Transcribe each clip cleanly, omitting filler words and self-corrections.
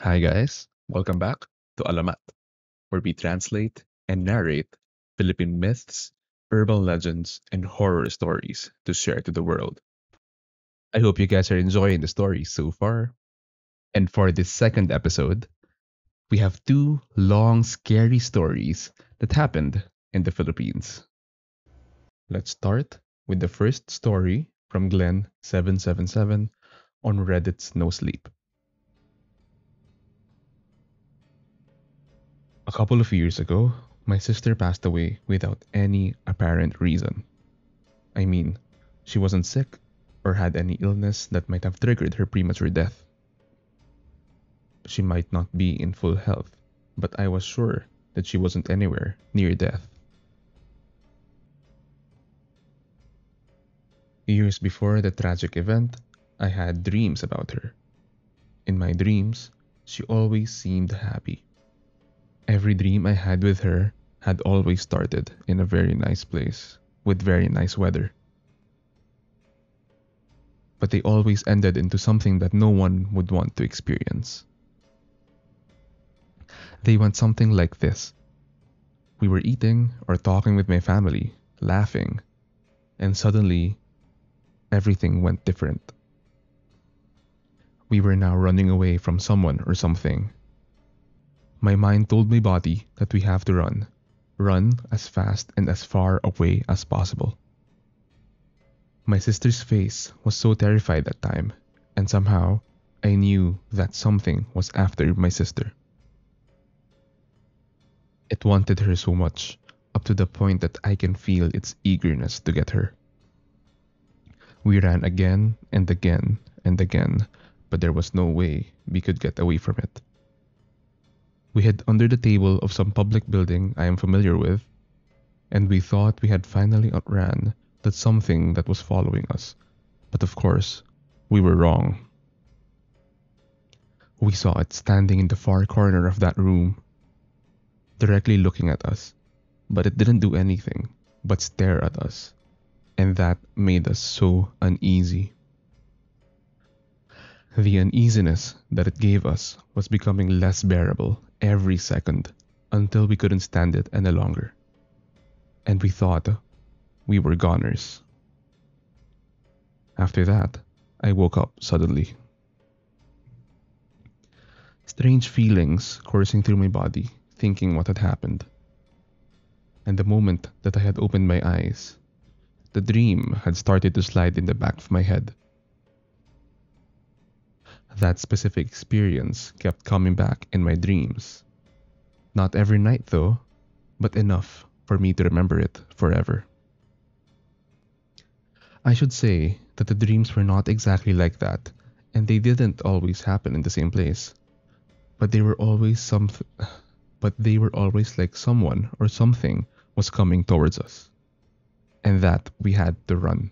Hi guys, welcome back to Alamat, where we translate and narrate Philippine myths, urban legends, and horror stories to share to the world. I hope you guys are enjoying the stories so far. And for this second episode, we have two long, scary stories that happened in the Philippines. Let's start with the first story from Glenn777 on Reddit's No Sleep. A couple of years ago, my sister passed away without any apparent reason. I mean, she wasn't sick or had any illness that might have triggered her premature death. She might not be in full health, but I was sure that she wasn't anywhere near death. Years before the tragic event, I had dreams about her. In my dreams, she always seemed happy. Every dream I had with her had always started in a very nice place, with very nice weather. But they always ended into something that no one would want to experience. They went something like this. We were eating or talking with my family, laughing, and suddenly, everything went different. We were now running away from someone or something. My mind told my body that we have to run as fast and as far away as possible. My sister's face was so terrified that time, and somehow I knew that something was after my sister. It wanted her so much, up to the point that I can feel its eagerness to get her. We ran again and again and again, but there was no way we could get away from it. We hid under the table of some public building I am familiar with, and we thought we had finally outran that something that was following us, but of course, we were wrong. We saw it standing in the far corner of that room, directly looking at us, but it didn't do anything but stare at us, and that made us so uneasy. The uneasiness that it gave us was becoming less bearable every second until we couldn't stand it any longer. And we thought we were goners. After that, I woke up suddenly. Strange feelings coursing through my body, thinking what had happened. And the moment that I had opened my eyes, the dream had started to slide in the back of my head. That specific experience kept coming back in my dreams. Not every night though, but enough for me to remember it forever. I should say that the dreams were not exactly like that, and they didn't always happen in the same place. But they were always like someone or something was coming towards us, and that we had to run.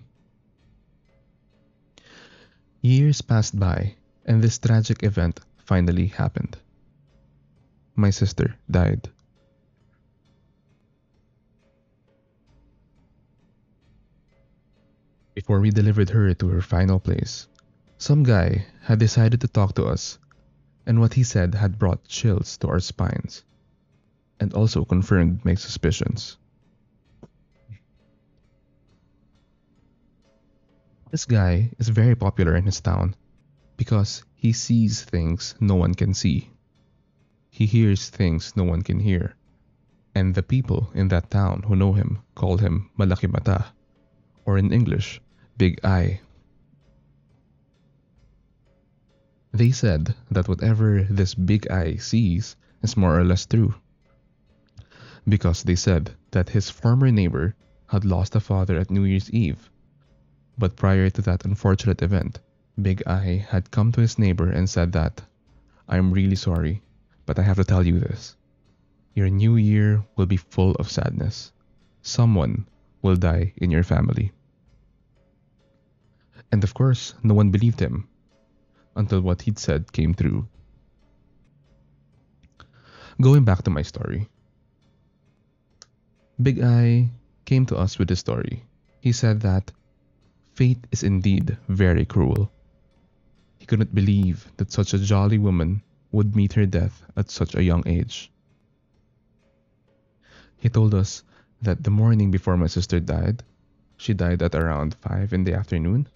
Years passed by, and this tragic event finally happened. My sister died. Before we delivered her to her final place, some guy had decided to talk to us, and what he said had brought chills to our spines, and also confirmed my suspicions. This guy is very popular in his town, because he sees things no one can see. He hears things no one can hear. And the people in that town who know him call him Malaki Mata, or in English, Big Eye. They said that whatever this Big Eye sees is more or less true, because they said that his former neighbor had lost a father at New Year's Eve. But prior to that unfortunate event, Big Eye had come to his neighbor and said that, "I'm really sorry, but I have to tell you this. Your new year will be full of sadness. Someone will die in your family." And of course, no one believed him, until what he'd said came true. Going back to my story. Big Eye came to us with the story. He said that fate is indeed very cruel. He couldn't believe that such a jolly woman would meet her death at such a young age. He told us that the morning before my sister died, she died at around 5 in the afternoon.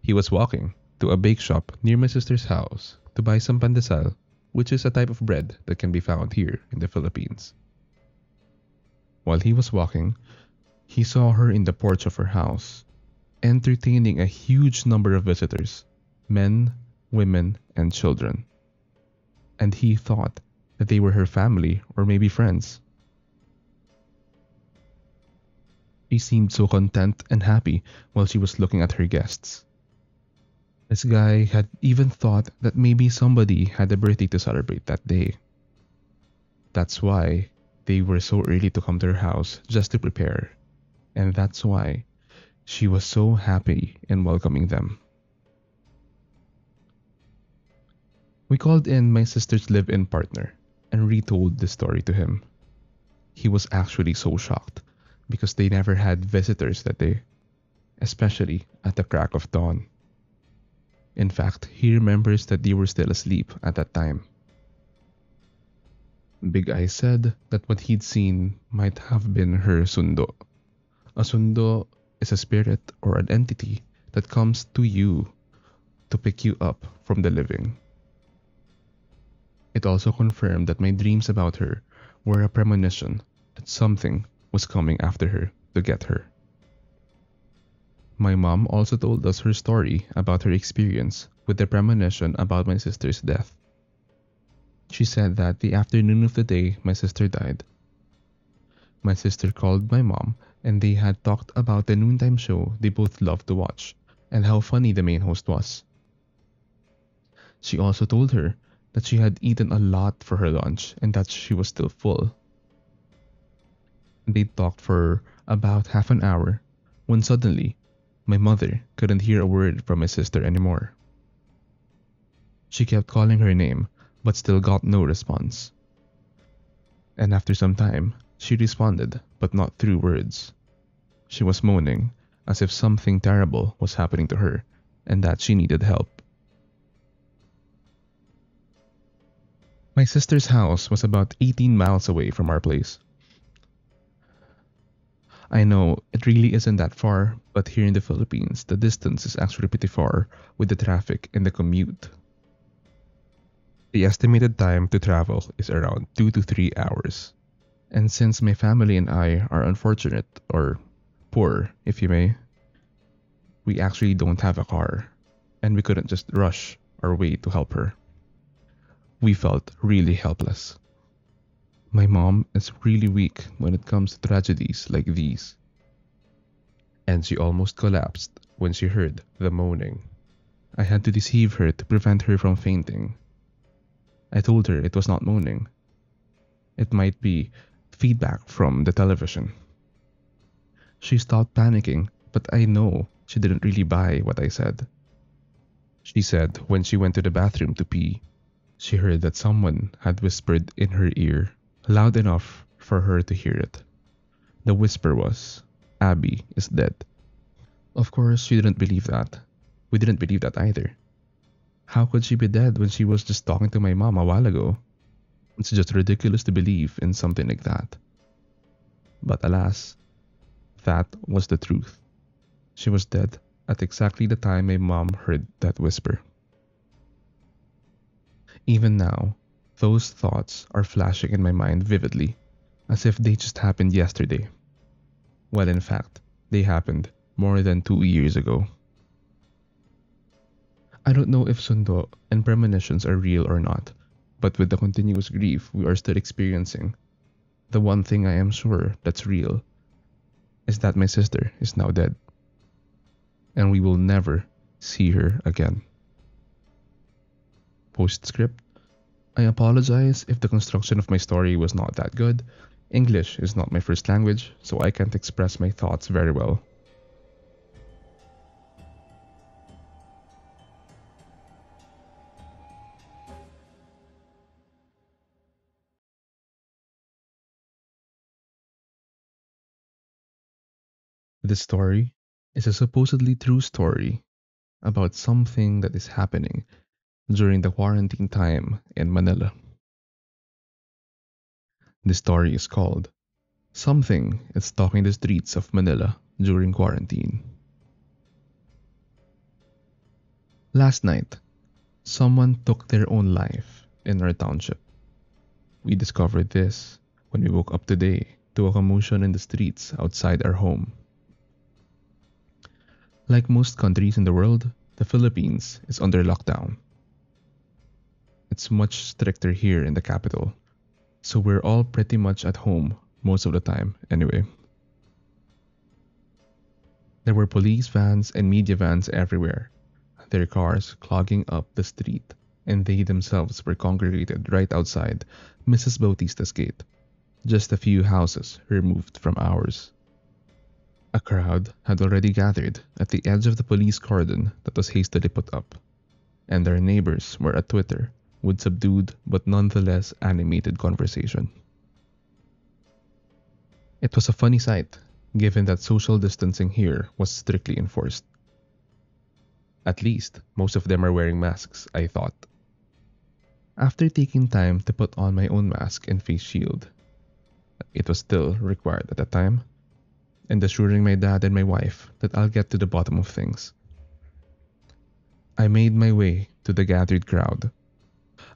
He was walking to a bake shop near my sister's house to buy some pandesal, which is a type of bread that can be found here in the Philippines. While he was walking, he saw her in the porch of her house, entertaining a huge number of visitors, men, women, and children. And he thought that they were her family or maybe friends. She seemed so content and happy while she was looking at her guests. This guy had even thought that maybe somebody had a birthday to celebrate that day. That's why they were so early to come to her house just to prepare, and that's why she was so happy in welcoming them. We called in my sister's live-in partner and retold the story to him. He was actually so shocked because they never had visitors that day, especially at the crack of dawn. In fact, he remembers that they were still asleep at that time. Big Eye said that what he'd seen might have been her sundo. A sundo is a spirit or an entity that comes to you to pick you up from the living. It also confirmed that my dreams about her were a premonition that something was coming after her to get her. My mom also told us her story about her experience with the premonition about my sister's death. She said that the afternoon of the day my sister died, my sister called my mom and they had talked about the noontime show they both loved to watch and how funny the main host was. She also told her that she had eaten a lot for her lunch and that she was still full. They talked for about half an hour when suddenly my mother couldn't hear a word from my sister anymore. She kept calling her name but still got no response. And after some time, she responded but not through words. She was moaning as if something terrible was happening to her and that she needed help. My sister's house was about 18 miles away from our place. I know it really isn't that far, but here in the Philippines, the distance is actually pretty far with the traffic and the commute. The estimated time to travel is around 2 to 3 hours. And since my family and I are unfortunate, or poor if you may, we actually don't have a car, and we couldn't just rush our way to help her. We felt really helpless. My mom is really weak when it comes to tragedies like these. And she almost collapsed when she heard the moaning. I had to deceive her to prevent her from fainting. I told her it was not moaning. It might be feedback from the television. She stopped panicking, but I know she didn't really buy what I said. She said when she went to the bathroom to pee, she heard that someone had whispered in her ear, loud enough for her to hear it. The whisper was, "Abby is dead." Of course, she didn't believe that. We didn't believe that either. How could she be dead when she was just talking to my mom a while ago? It's just ridiculous to believe in something like that. But alas, that was the truth. She was dead at exactly the time my mom heard that whisper. Even now, those thoughts are flashing in my mind vividly, as if they just happened yesterday. Well, in fact, they happened more than 2 years ago. I don't know if sundo and premonitions are real or not, but with the continuous grief we are still experiencing, the one thing I am sure that's real is that my sister is now dead, and we will never see her again. Postscript: I apologize if the construction of my story was not that good. English is not my first language, so I can't express my thoughts very well. This story is a supposedly true story about something that is happening during the quarantine time in Manila. This story is called Something is Stalking the Streets of Manila During Quarantine. Last night, someone took their own life in our township. We discovered this when we woke up today to a commotion in the streets outside our home. Like most countries in the world, the Philippines is under lockdown. It's much stricter here in the capital, so we're all pretty much at home most of the time anyway. There were police vans and media vans everywhere, their cars clogging up the street, and they themselves were congregated right outside Mrs. Bautista's gate, just a few houses removed from ours. A crowd had already gathered at the edge of the police cordon that was hastily put up, and their neighbors were at Twitter with subdued but nonetheless animated conversation. It was a funny sight, given that social distancing here was strictly enforced. At least, most of them are wearing masks, I thought. After taking time to put on my own mask and face shield, it was still required at the time, and assuring my dad and my wife that I'll get to the bottom of things, I made my way to the gathered crowd.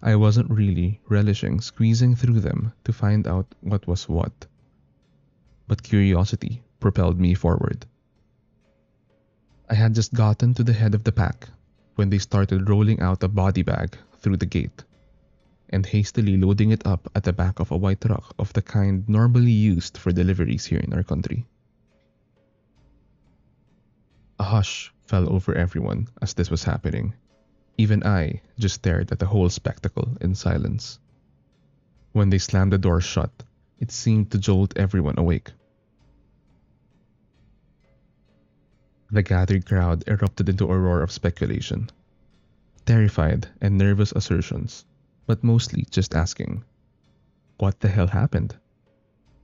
I wasn't really relishing squeezing through them to find out what was what, but curiosity propelled me forward. I had just gotten to the head of the pack when they started rolling out a body bag through the gate and hastily loading it up at the back of a white truck of the kind normally used for deliveries here in our country. A hush fell over everyone as this was happening. Even I just stared at the whole spectacle in silence. When they slammed the door shut, it seemed to jolt everyone awake. The gathered crowd erupted into a roar of speculation, terrified and nervous assertions, but mostly just asking, "What the hell happened?"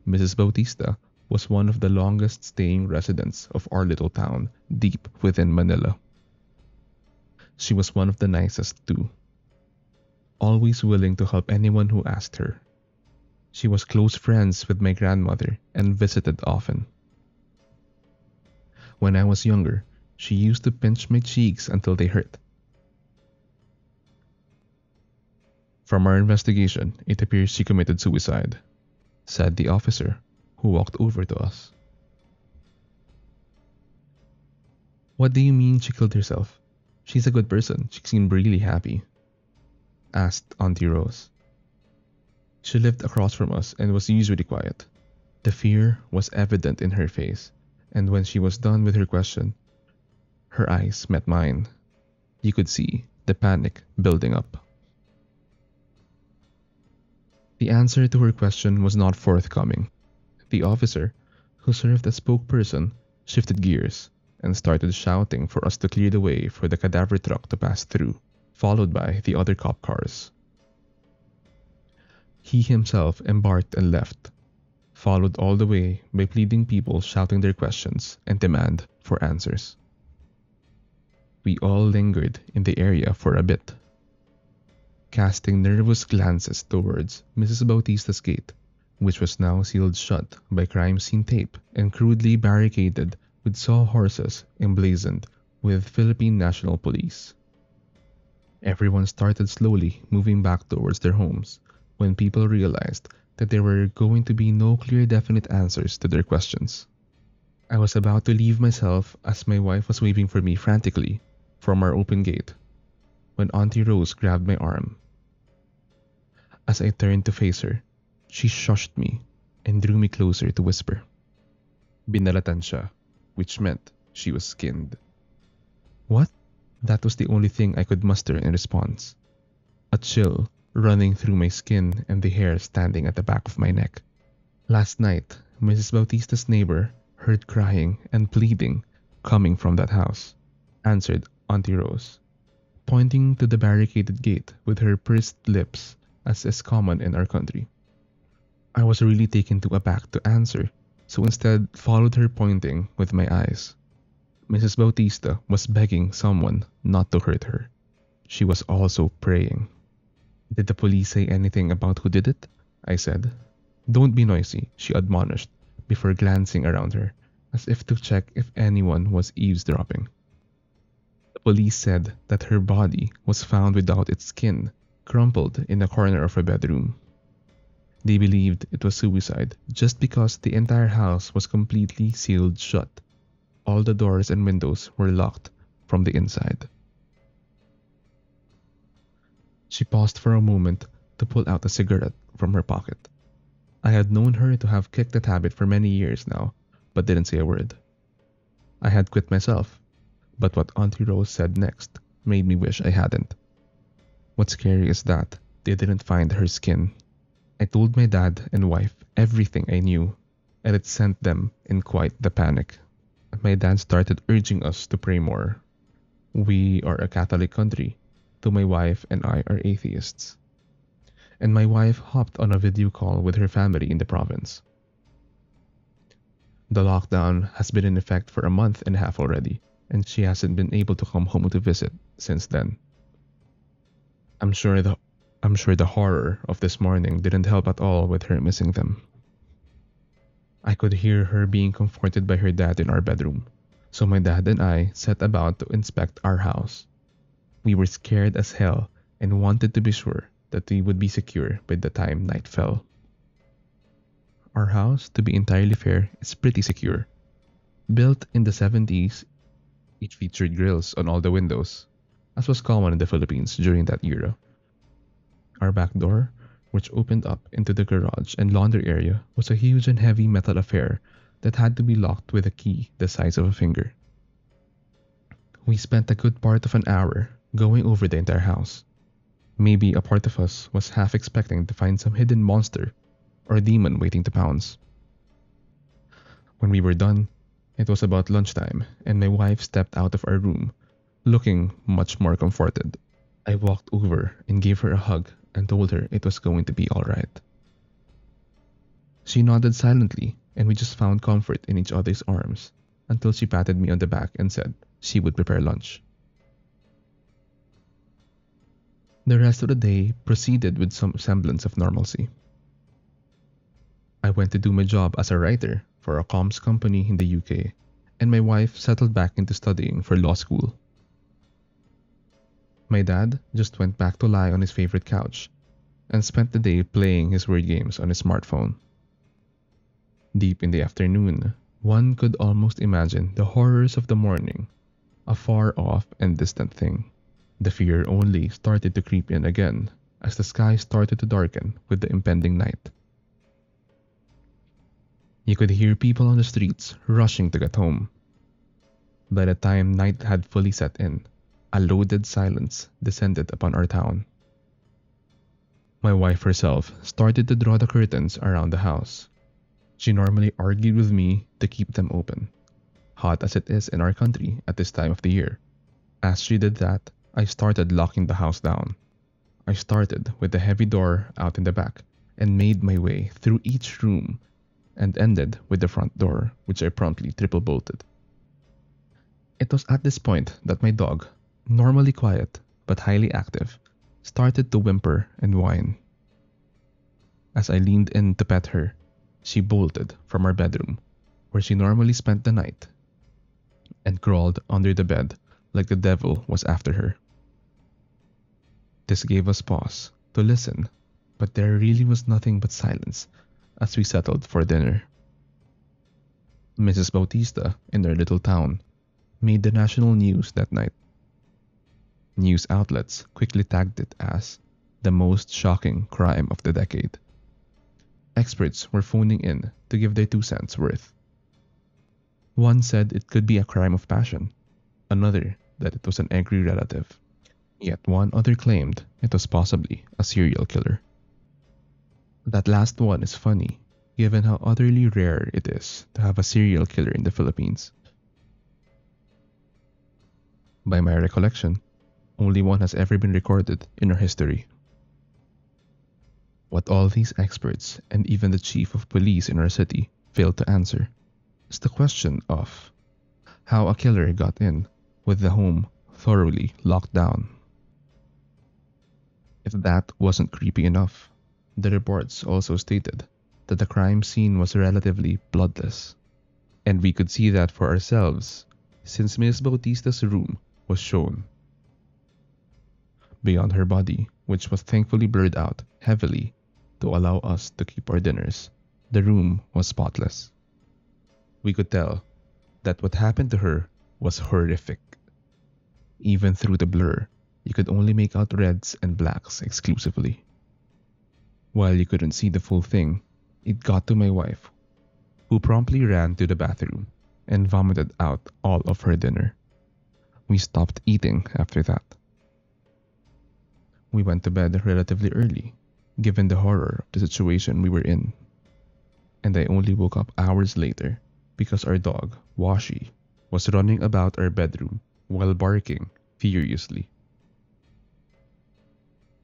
Mrs. Bautista was one of the longest staying residents of our little town deep within Manila. She was one of the nicest too, always willing to help anyone who asked her. She was close friends with my grandmother and visited often. When I was younger, she used to pinch my cheeks until they hurt. From our investigation, it appears she committed suicide, said the officer who walked over to us. "What do you mean she killed herself? She's a good person. She seemed really happy," asked Auntie Rose. She lived across from us and was usually quiet. The fear was evident in her face, and when she was done with her question, her eyes met mine. You could see the panic building up. The answer to her question was not forthcoming. The officer, who served as spokesperson, shifted gears and started shouting for us to clear the way for the cadaver truck to pass through, followed by the other cop cars. He himself embarked and left, followed all the way by pleading people shouting their questions and demand for answers. We all lingered in the area for a bit, casting nervous glances towards Mrs. Bautista's gate, which was now sealed shut by crime scene tape and crudely barricaded with sawhorses emblazoned with Philippine National Police. Everyone started slowly moving back towards their homes when people realized that there were going to be no clear definite answers to their questions. I was about to leave myself as my wife was waving for me frantically from our open gate when Auntie Rose grabbed my arm. As I turned to face her, she shushed me and drew me closer to whisper, "Binalatan siya," which meant she was skinned. What? That was the only thing I could muster in response. A chill running through my skin and the hair standing at the back of my neck. Last night, Mrs. Bautista's neighbor heard crying and pleading coming from that house, answered Auntie Rose, pointing to the barricaded gate with her pursed lips, as is common in our country. I was really taken aback to answer so instead followed her pointing with my eyes. Mrs. Bautista was begging someone not to hurt her. She was also praying. "Did the police say anything about who did it?" I said. "Don't be noisy," she admonished before glancing around her, as if to check if anyone was eavesdropping. The police said that her body was found without its skin, crumpled in a corner of her bedroom. They believed it was suicide just because the entire house was completely sealed shut. All the doors and windows were locked from the inside. She paused for a moment to pull out a cigarette from her pocket. I had known her to have kicked that habit for many years now, but didn't say a word. I had quit myself, but what Auntie Rose said next made me wish I hadn't. What's scary is that they didn't find her skin. I told my dad and wife everything I knew, and it sent them in quite the panic. My dad started urging us to pray more. We are a Catholic country, though my wife and I are atheists. And my wife hopped on a video call with her family in the province. The lockdown has been in effect for a month and a half already, and she hasn't been able to come home to visit since then. I'm sure the horror of this morning didn't help at all with her missing them. I could hear her being comforted by her dad in our bedroom, so my dad and I set about to inspect our house. We were scared as hell and wanted to be sure that we would be secure by the time night fell. Our house, to be entirely fair, is pretty secure. Built in the 70s, it featured grills on all the windows, as was common in the Philippines during that era. Our back door, which opened up into the garage and laundry area, was a huge and heavy metal affair that had to be locked with a key the size of a finger. We spent a good part of an hour going over the entire house. Maybe a part of us was half expecting to find some hidden monster or demon waiting to pounce. When we were done, it was about lunchtime, and my wife stepped out of our room, looking much more comforted. I walked over and gave her a hug and told her it was going to be all right. She nodded silently, and we just found comfort in each other's arms until she patted me on the back and said she would prepare lunch. The rest of the day proceeded with some semblance of normalcy. I went to do my job as a writer for a comms company in the UK, and my wife settled back into studying for law school. My dad just went back to lie on his favorite couch and spent the day playing his word games on his smartphone. Deep in the afternoon, one could almost imagine the horrors of the morning, a far-off and distant thing. The fear only started to creep in again as the sky started to darken with the impending night. You could hear people on the streets rushing to get home. By the time night had fully set in, a loaded silence descended upon our town. My wife herself started to draw the curtains around the house. She normally argued with me to keep them open, hot as it is in our country at this time of the year. As she did that, I started locking the house down. I started with the heavy door out in the back and made my way through each room and ended with the front door, which I promptly triple bolted. It was at this point that my dog, normally quiet but highly active, started to whimper and whine. As I leaned in to pet her, she bolted from our bedroom, where she normally spent the night, and crawled under the bed like the devil was after her. This gave us pause to listen, but there really was nothing but silence as we settled for dinner. Mrs. Bautista in their little town made the national news that night. News outlets quickly tagged it as the most shocking crime of the decade. Experts were phoning in to give their 2 cents worth. One said it could be a crime of passion, another that it was an angry relative, yet one other claimed it was possibly a serial killer. That last one is funny, given how utterly rare it is to have a serial killer in the Philippines. By my recollection, only one has ever been recorded in our history. What all these experts and even the chief of police in our city failed to answer is the question of how a killer got in with the home thoroughly locked down. If that wasn't creepy enough, the reports also stated that the crime scene was relatively bloodless, and we could see that for ourselves since Ms. Bautista's room was shown. Beyond her body, which was thankfully blurred out heavily to allow us to keep our dinners, the room was spotless. We could tell that what happened to her was horrific. Even through the blur, you could only make out reds and blacks exclusively. While you couldn't see the full thing, it got to my wife, who promptly ran to the bathroom and vomited out all of her dinner. We stopped eating after that. We went to bed relatively early, given the horror of the situation we were in. And I only woke up hours later because our dog, Washi, was running about our bedroom while barking furiously.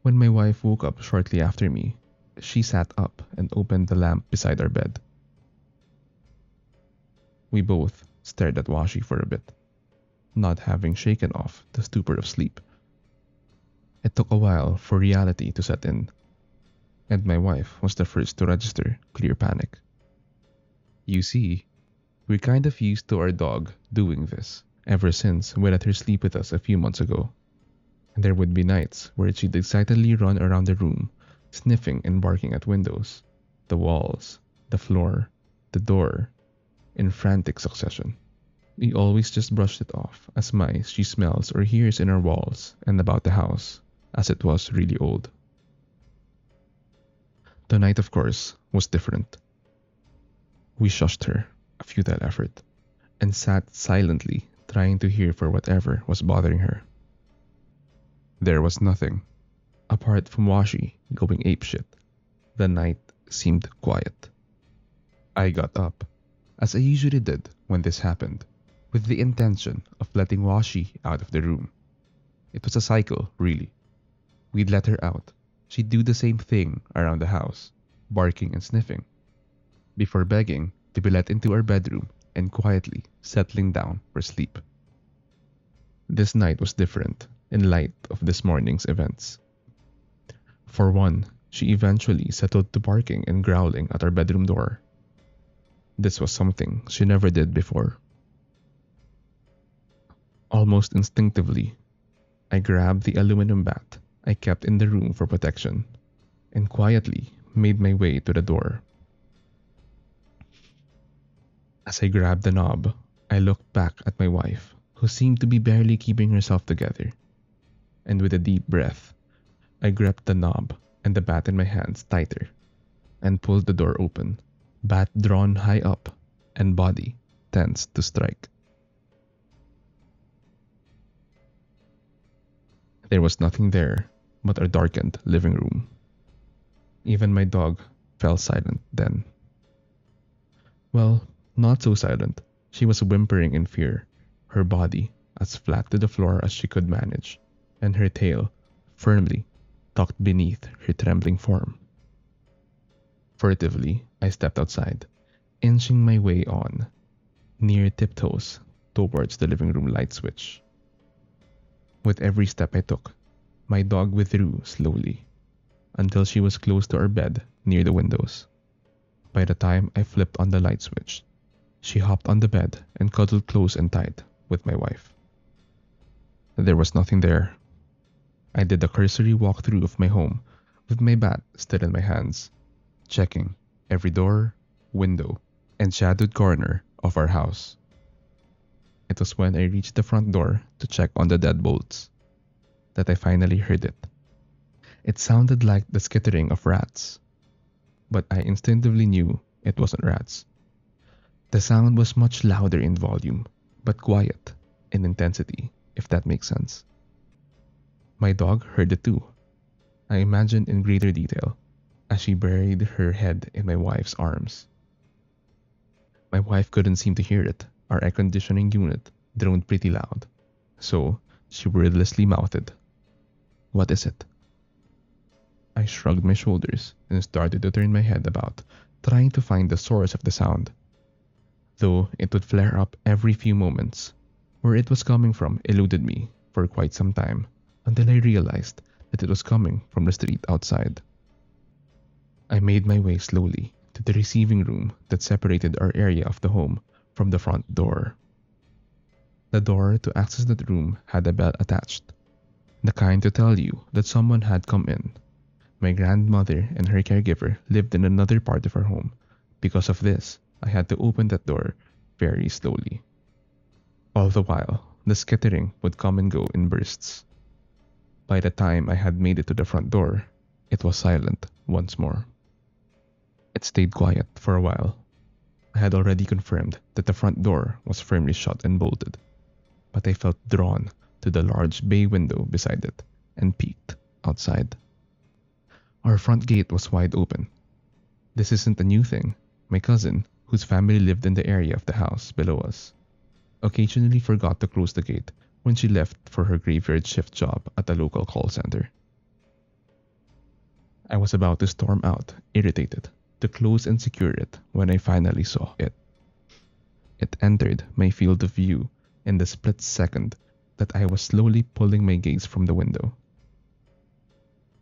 When my wife woke up shortly after me, she sat up and opened the lamp beside our bed. We both stared at Washi for a bit, not having shaken off the stupor of sleep. It took a while for reality to set in, and my wife was the first to register clear panic. You see, we're kind of used to our dog doing this ever since we let her sleep with us a few months ago. And there would be nights where she'd excitedly run around the room, sniffing and barking at windows, the walls, the floor, the door, in frantic succession. We always just brushed it off as mice she smells or hears in our walls and about the house, as it was really old. The night, of course, was different. We shushed her, a futile effort, and sat silently trying to hear for whatever was bothering her. There was nothing. Apart from Washi going apeshit, the night seemed quiet. I got up, as I usually did when this happened, with the intention of letting Washi out of the room. It was a cycle, really. We'd let her out. She'd do the same thing around the house, barking and sniffing, before begging to be let into our bedroom and quietly settling down for sleep. This night was different in light of this morning's events. For one, she eventually settled to barking and growling at our bedroom door. This was something she never did before. Almost instinctively, I grabbed the aluminum bat I kept in the room for protection and quietly made my way to the door. As I grabbed the knob, I looked back at my wife, who seemed to be barely keeping herself together. And with a deep breath, I gripped the knob and the bat in my hands tighter and pulled the door open, bat drawn high up and body tense to strike. There was nothing there but a darkened living room. Even my dog fell silent then. Well, not so silent. She was whimpering in fear, her body as flat to the floor as she could manage, and her tail firmly tucked beneath her trembling form. Furtively, I stepped outside, inching my way on, near tiptoes towards the living room light switch. With every step I took, my dog withdrew slowly, until she was close to our bed near the windows. By the time I flipped on the light switch, she hopped on the bed and cuddled close and tight with my wife. There was nothing there. I did a cursory walkthrough of my home with my bat still in my hands, checking every door, window, and shadowed corner of our house. It was when I reached the front door to check on the deadbolts that I finally heard it. It sounded like the skittering of rats, but I instinctively knew it wasn't rats. The sound was much louder in volume, but quiet in intensity, if that makes sense. My dog heard it too, I imagine in greater detail, as she buried her head in my wife's arms. My wife couldn't seem to hear it. Our air conditioning unit droned pretty loud, so she wordlessly mouthed, "What is it?" I shrugged my shoulders and started to turn my head about, trying to find the source of the sound though it would flare up every few moments. Where it was coming from eluded me for quite some time, until I realized that it was coming from the street outside. I made my way slowly to the receiving room that separated our area of the home from the front door. The door to access that room had a bell attached, the kind to tell you that someone had come in. My grandmother and her caregiver lived in another part of our home. Because of this, I had to open that door very slowly. All the while, the skittering would come and go in bursts. By the time I had made it to the front door, it was silent once more. It stayed quiet for a while. I had already confirmed that the front door was firmly shut and bolted, but I felt drawn to the large bay window beside it and peeked outside. Our front gate was wide open. This isn't a new thing. My cousin, whose family lived in the area of the house below us, occasionally forgot to close the gate when she left for her graveyard shift job at a local call center. I was about to storm out, irritated, to close and secure it when I finally saw it. It entered my field of view in the split second that I was slowly pulling my gaze from the window.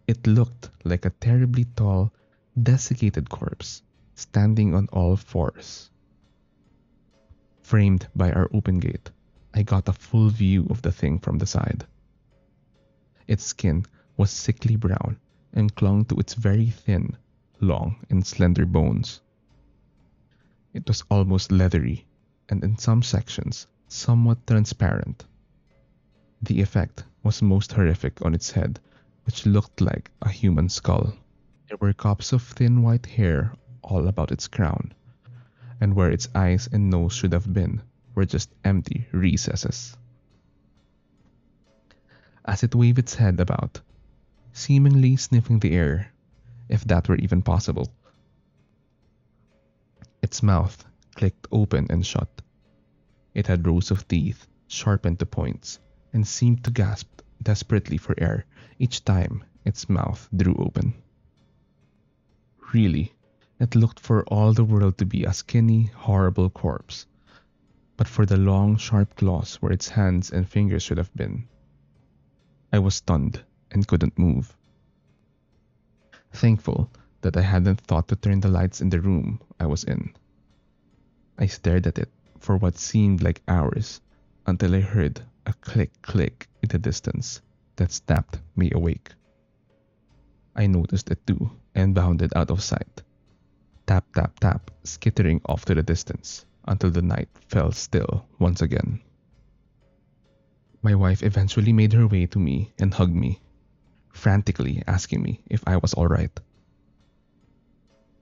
It looked like a terribly tall, desiccated corpse standing on all fours. Framed by our open gate, I got a full view of the thing from the side. Its skin was sickly brown and clung to its very thin, long, and slender bones. It was almost leathery, and in some sections, somewhat transparent. The effect was most horrific on its head, which looked like a human skull. There were cups of thin white hair all about its crown, and where its eyes and nose should have been were just empty recesses. As it waved its head about, seemingly sniffing the air, if that were even possible, its mouth clicked open and shut. It had rows of teeth sharpened to points and seemed to gasp desperately for air each time its mouth drew open. Really, it looked for all the world to be a skinny, horrible corpse, but for the long, sharp claws where its hands and fingers should have been. I was stunned and couldn't move. Thankful that I hadn't thought to turn the lights in the room I was in. I stared at it for what seemed like hours until I heard a click in the distance that snapped me awake. I noticed it too and bounded out of sight. Tap, skittering off to the distance until the night fell still once again. My wife eventually made her way to me and hugged me, frantically asking me if I was all right.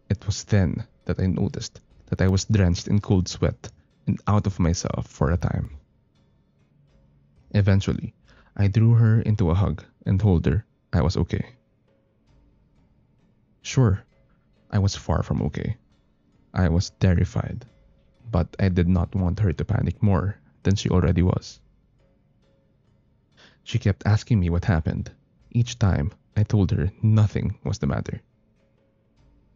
It was then that I noticed that I was drenched in cold sweat and out of myself for a time. Eventually, I drew her into a hug and told her I was okay. Sure, I was far from okay. I was terrified, but I did not want her to panic more than she already was. She kept asking me what happened. Each time, I told her nothing was the matter.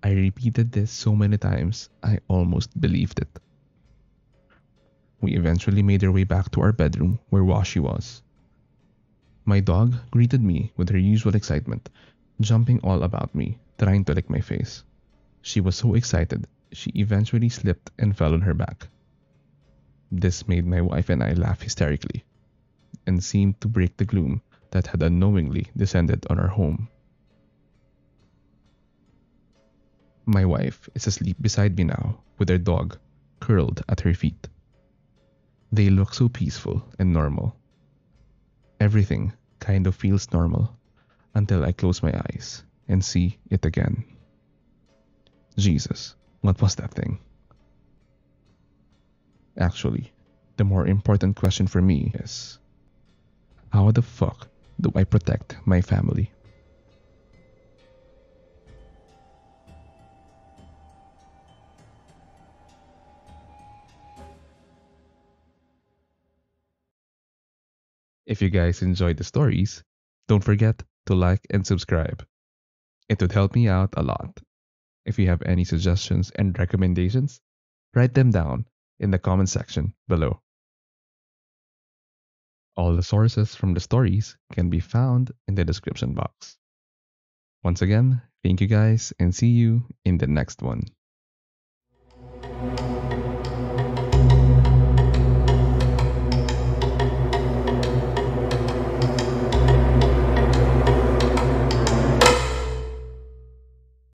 I repeated this so many times, I almost believed it. We eventually made our way back to our bedroom where Washi was. My dog greeted me with her usual excitement, jumping all about me, trying to lick my face. She was so excited, she eventually slipped and fell on her back. This made my wife and I laugh hysterically, and seemed to break the gloom that had unknowingly descended on our home. My wife is asleep beside me now with her dog curled at her feet. They look so peaceful and normal. Everything kind of feels normal until I close my eyes and see it again. Jesus, what was that thing? Actually, the more important question for me is, how the fuck do I protect my family? If you guys enjoyed the stories, don't forget to like and subscribe. It would help me out a lot. If you have any suggestions and recommendations, write them down in the comment section below. All the sources from the stories can be found in the description box. Once again, thank you guys and see you in the next one.